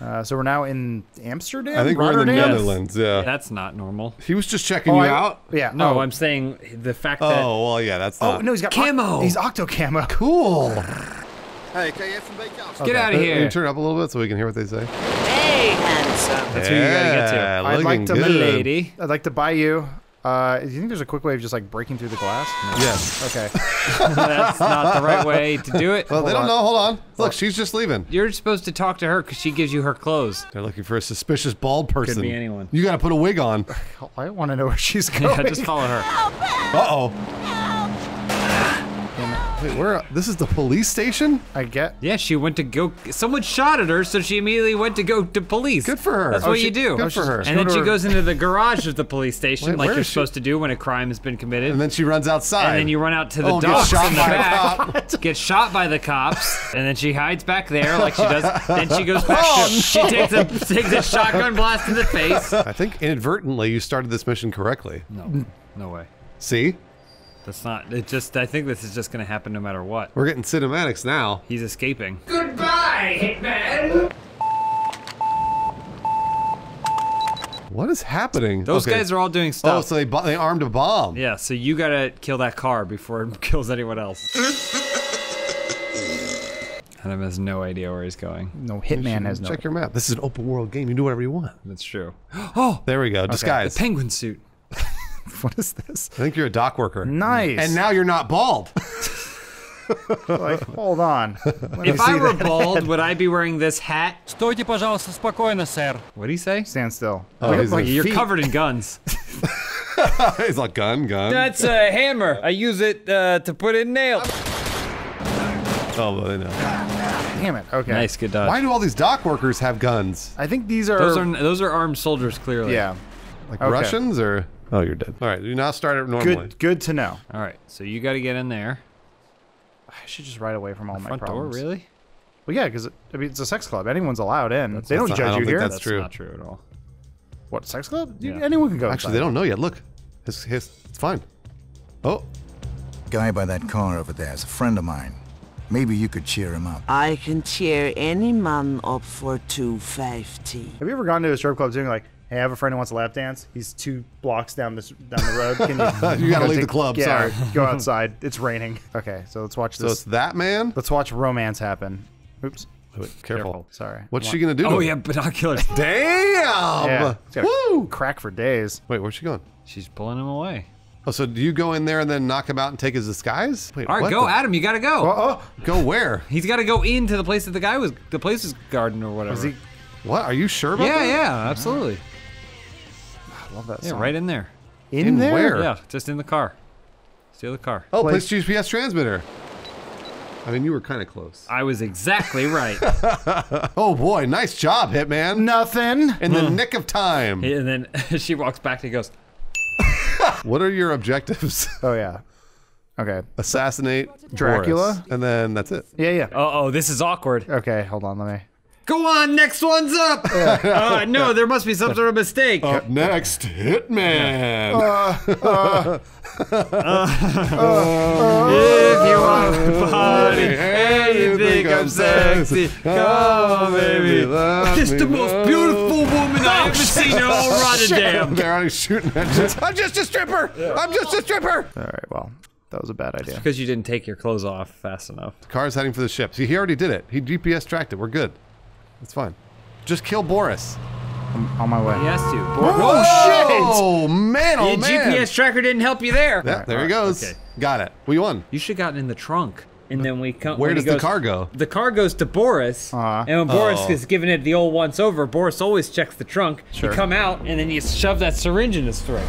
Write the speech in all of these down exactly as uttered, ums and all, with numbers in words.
Uh, so we're now in Amsterdam? I think Rotterdam? We're in the Netherlands, yes. Yeah. That's not normal. He was just checking oh, you I, out? Yeah. No, oh. I'm saying the fact that... Oh, well, yeah, that's not... Oh, no, he's got... Camo! He's octo-camo. Cool! Hey, can you have some bacon? Okay. Get out of here! Can you turn it up a little bit so we can hear what they say? Hey, handsome! That's yeah, who you gotta get to. I'd like to... Good. Lady. I'd like to buy you... Uh, do you think there's a quick way of just like breaking through the glass? No. Yes. Okay. That's not the right way to do it. Well, hold they don't on. know. Hold on. Look, she's just leaving. You're supposed to talk to her because she gives you her clothes. They're looking for a suspicious bald person. Could be anyone. You gotta put a wig on. I want to know where she's going. Yeah, just follow her. Uh-oh. Wait, where? This is the police station? I get. Yeah, she went to go. Someone shot at her, so she immediately went to go to police. Good for her. That's oh, what she, you do. Good oh, for her. And then she her. goes into the garage of the police station, Wait, like you're supposed she? to do when a crime has been committed. And then she runs outside. And then you run out to the oh, docks in the back, get shot by the cops, and then she hides back there like she does. Then she goes back. Oh, to, no. She takes a takes a shotgun blast in the face. I think inadvertently you started this mission correctly. No, no way. See? That's not, it just, I think this is just gonna happen no matter what. We're getting cinematics now. He's escaping. Goodbye, Hitman! What is happening? Those okay. guys are all doing stuff. Oh, so they, they armed a bomb. Yeah, so you gotta kill that car before it kills anyone else. Adam has no idea where he's going. No, Hitman has no. Check your map. This is an open world game. You do whatever you want. That's true. Oh! There we go, disguise. Okay. The penguin suit. What is this? I think you're a dock worker. Nice. And now you're not bald. Like, hold on. If I were that. bald, would I be wearing this hat? Стойте, пожалуйста, спокойно, сэр. What do you say? Stand still. Oh, like, like, you're feet. covered in guns. He's like, gun, gun. That's a hammer. I use it uh, to put in nails. Oh, well, I know. Damn it! Okay. Nice, good dodge. Why do all these dock workers have guns? I think these are those are those are armed soldiers, clearly. Yeah. Like okay. Russians or. Oh, you're dead. All right, you now start it normally. Good, good to know. All right, so you got to get in there. I should just ride away from all the my front problems. Door, really? Well, yeah, because I mean it's a sex club. Anyone's allowed in. That's, they that's don't not, judge I don't you think here. That's, that's true. Not true at all. What sex club? Yeah. Anyone can go. Actually, inside. They don't know yet. Look, his, his, it's fine. Oh, guy by that car over there is a friend of mine. Maybe you could cheer him up. I can cheer any man up for two fifty. Have you ever gone to a strip club doing like? Hey, I have a friend who wants a lap dance. He's two blocks down this down the road. Can you, you gotta go leave take, the club. Yeah, sorry. Go outside. It's raining. Okay, so let's watch this. So it's that man. Let's watch romance happen. Oops. Wait, careful. careful. Sorry. What's she gonna do? Oh to yeah, binoculars. Damn. Yeah. Woo! Crack for days. Wait, where's she going? She's pulling him away. Oh, so do you go in there and then knock him out and take his disguise? Wait, all right, go, the... Adam. You gotta go. Uh oh, go where? He's gotta go into the place that the guy was, the place's garden or whatever. Is he? What? Are you sure about yeah, that? Yeah, yeah, absolutely. Love that yeah, song. Right in there. In, in there? Where? Yeah, just in the car. Steal the car. Oh, place G P S transmitter. I mean, you were kind of close. I was exactly right. Oh boy, nice job, Hitman. Nothing. In the nick of time. And then she walks back and goes. What are your objectives? Oh yeah. Okay. Assassinate Dracula. Boris. And then that's it. Yeah, yeah. Uh oh, this is awkward. Okay, hold on, let me. Go on, next one's up! Yeah. Uh, no, there must be some sort of mistake. Up next, Hitman! Uh, uh, uh, uh, if you want to party and you think I'm sexy, come baby. It's the most beautiful woman I've ever seen in all Rotterdam. They're already shooting at you. I'm just a stripper! Yeah. I'm just a stripper! Alright, well. That was a bad idea. It's because you didn't take your clothes off fast enough. The car's heading for the ship. See, he already did it. He G P S tracked it. We're good. It's fine. Just kill Boris. I'm on my way. He has to. Boris. Whoa, oh, shit! Oh, man, oh, Your man. Your G P S tracker didn't help you there. Yeah, right, there he goes. Okay. Got it. We won. You should have gotten in the trunk. And then we come. Where does goes, the car go? The car goes to Boris. Uh, and when Boris oh. is giving it the old once over, Boris always checks the trunk. Sure. You come out, and then you shove that syringe in his throat.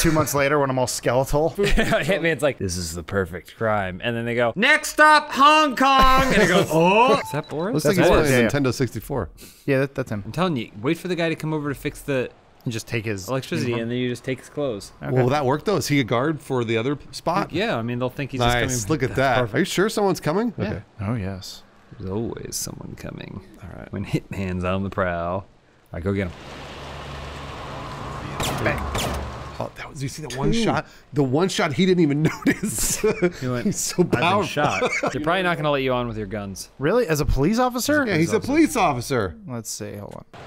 Two months later, when I'm all skeletal, Hitman's like, "This is the perfect crime," and then they go, "Next stop, Hong Kong," and it goes, "Oh, is that Boris?" Looks like Boris. Yeah, Nintendo sixty-four. Yeah, that, that's him. I'm telling you, wait for the guy to come over to fix the. And just take his electricity, and then you just take his clothes. Okay. Well, will that work though? Is he a guard for the other spot? Yeah, I mean, they'll think he's nice. Just coming. Look at that. Perfect. Are you sure someone's coming? Yeah. Okay. Oh yes. There's always someone coming. All right. When Hitman's on the prowl, I go get him. Bang. Oh, that was, you see that one Dude. shot? The one shot he didn't even notice. He went, he's so powerful. I've been shot. They're probably not going to let you on with your guns. Really? As a police officer? Yeah, he's a police officer. Let's see. Hold on.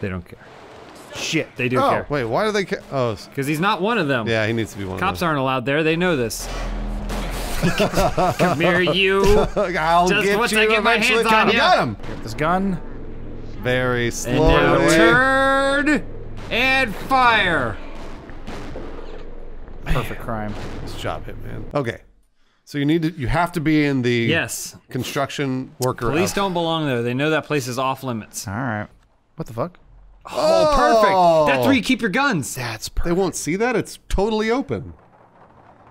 They don't care. Shit, they do oh, care. Wait, why do they care? Oh, because he's not one of them. Yeah, he needs to be one Cops of them. Cops aren't allowed there. They know this. Come here, you. I'll Just get once you I get my hands on you. Got him. Get this gun. Very slowly. And now turn and fire. Perfect crime. Nice job, Hitman. Okay, so you need to, you have to be in the yes construction worker. Police outfit. Don't belong there. They know that place is off limits. All right. What the fuck? Oh, oh, perfect. That's where you keep your guns. That's perfect. They won't see that. It's totally open.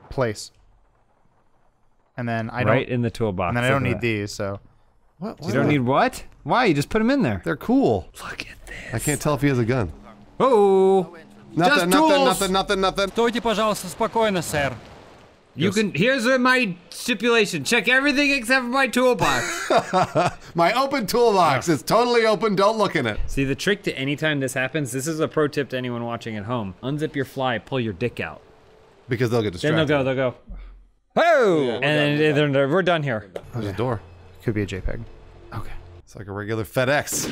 Place. And then I don't. Right in the toolbox. And then I don't need that. these. So. What? what you don't need what? Why? You just put them in there. They're cool. Look at this. I can't tell if he has a gun. Oh. Nothing, nothing, nothing, nothing, nothing. Стойте, пожалуйста, спокойно, сэр. You can. Here's my stipulation. Check everything except for my toolbox. My open toolbox. Yeah. It's totally open. Don't look in it. See, the trick to any time this happens, this is a pro tip to anyone watching at home. Unzip your fly, pull your dick out. Because they'll get distracted. Then they'll go, they'll go, oh! Yeah, we're and done, then we're done. They're, we're done here. Okay. There's a door. Could be a JPEG. Okay. It's like a regular FedEx.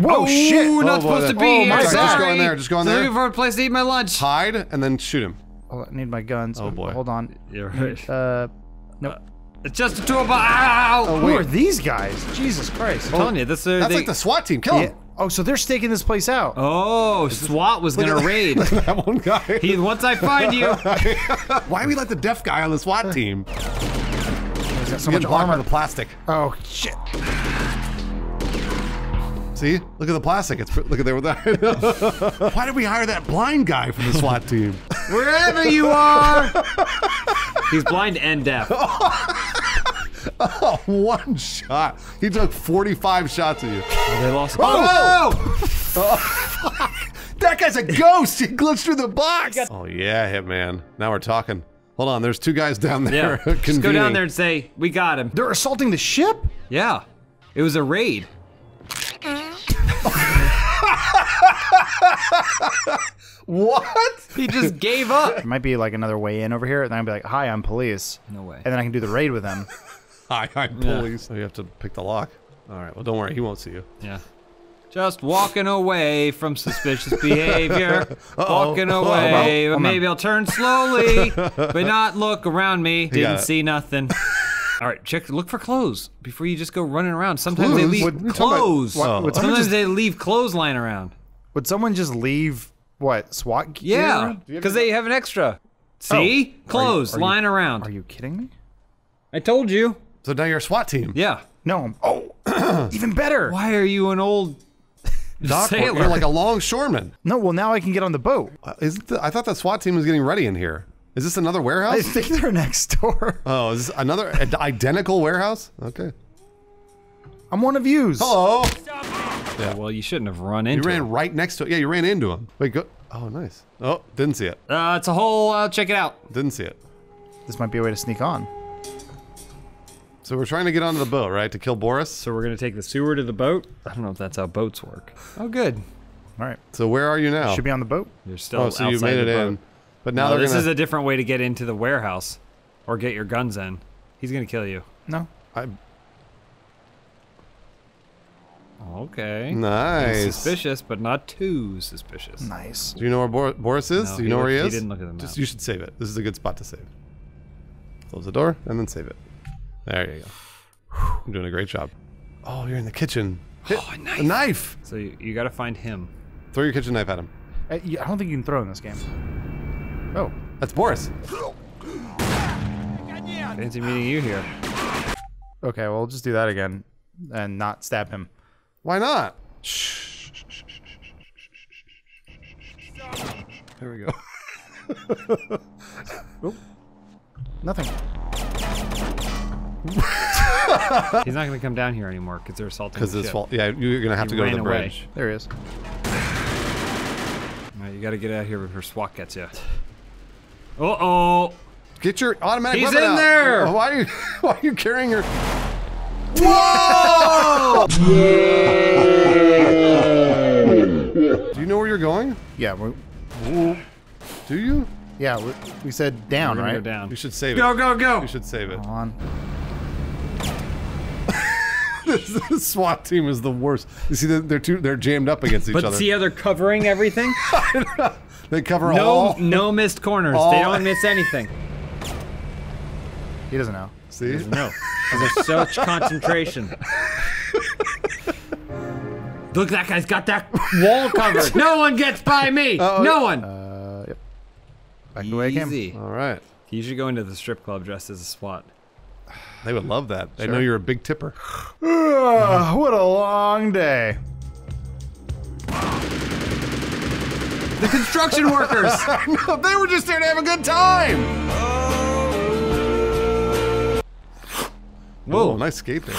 Whoa, oh, shit! Oh, not supposed to be oh, here. Sorry. Just go in there, just go in there. Looking for a place to eat my lunch. Hide, and then shoot him. Oh, I need my guns. Oh boy. Hold on. You're right. Uh, no. Uh, it's just a toolbox. Oh, who are these guys? Jesus Christ. I'm oh, telling you, this uh, that's they... like the SWAT team. Kill them. Yeah. Oh, so they're staking this place out. Oh, SWAT was gonna raid. That one guy. He, once I find you. Why we let the deaf guy on the SWAT team? He's got so much armor. The plastic. Oh shit. See? Look at the plastic. It's look at there with that. Why did we hire that blind guy from the SWAT team? Wherever you are. He's blind and deaf. Oh, oh, one shot. He took forty-five shots at you. Oh, they lost. Oh! Oh! Oh. That guy's a ghost. He glitched through the box. Oh yeah, Hitman. Now we're talking. Hold on. There's two guys down there. Yeah. Just go down there and say we got him. They're assaulting the ship. Yeah. It was a raid. What? He just gave up. It might be like another way in over here, and then I'll be like, hi, I'm police. No way. And then I can do the raid with him. Hi, I'm police. Yeah. So you have to pick the lock. Alright, well don't worry, he won't see you. Yeah. Just walking away from suspicious behavior. Uh-oh. Walking away. Oh, I'm out. I'm maybe out. I'll turn slowly, but not look around me. Didn't yeah. see nothing. All right, check. Look for clothes before you just go running around. Sometimes clothes? they leave what, clothes. About, what, oh. Sometimes just, they leave clothes lying around. Would someone just leave what SWAT gear? Yeah, because they have an extra. See, oh. clothes are you, are lying you, around. Are you kidding me? I told you. So now you're a SWAT team. Yeah. No. Oh, even better. Why are you an old dock sailor? You're like a longshoreman. No. Well, now I can get on the boat. Uh, isn't the, I thought the SWAT team was getting ready in here. Is this another warehouse? I think they're next door. Oh, is this another identical warehouse? Okay. I'm one of yous. Hello. Yeah, well, you shouldn't have run into him. You ran him. right next to it. Yeah, you ran into him. Wait, go. Oh, nice. Oh, didn't see it. Uh, it's a hole. Uh, check it out. Didn't see it. This might be a way to sneak on. So we're trying to get onto the boat, right? To kill Boris? So we're going to take the sewer to the boat? I don't know if that's how boats work. Oh, good. All right. So where are you now? You should be on the boat. You're still oh, so outside you made it the boat. In. But now no, this gonna... is a different way to get into the warehouse, or get your guns in. He's gonna kill you. No. I. Okay. Nice. He's suspicious, but not too suspicious. Nice. Do you know where Bor Boris is? No, Do you know looked, where he is? He didn't look at the map. Just, you should save it. This is a good spot to save. Close the door and then save it. There you go. You're doing a great job. Oh, you're in the kitchen. Oh, a knife. A knife. So you, you gotta find him. Throw your kitchen knife at him. I, I don't think you can throw in this game. Oh, that's Boris. Fancy meeting you here. Okay, well, we'll just do that again and not stab him. Why not? Shh. There we go. Oop. Nothing. He's not going to come down here anymore because they're assaulting. Because it's fault. Yeah, you're going to have to go to the bridge. There he is. All right, you got to get out of here before SWAT gets you. Uh oh! Get your automatic He's weapon in out. there! Oh, why are you why are you carrying your Whoa! Do you know where you're going? Yeah, we're... Do you? Yeah, we, we said down, right? Go down. We should save it. Go, go, go! We should save it. Come on. this, this SWAT team is the worst. You see, they're too, they're jammed up against each but other. But see how they're covering everything? They cover no, all. No missed corners. All. They don't miss anything. He doesn't know. See? He doesn't know. There's such concentration. Look, that guy's got that wall covered. No one gets by me. Uh-oh. No one. Uh, yep. Back the way I came. All right. You should go into the strip club dressed as a SWAT. They would love that. Sure. They know you're a big tipper. uh, what a long day. The construction workers. No, they were just there to have a good time. Whoa, oh, nice skating.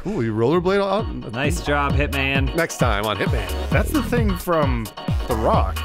Cool, you rollerblade on? Nice job, Hitman. Next time on Hitman. That's the thing from The Rock.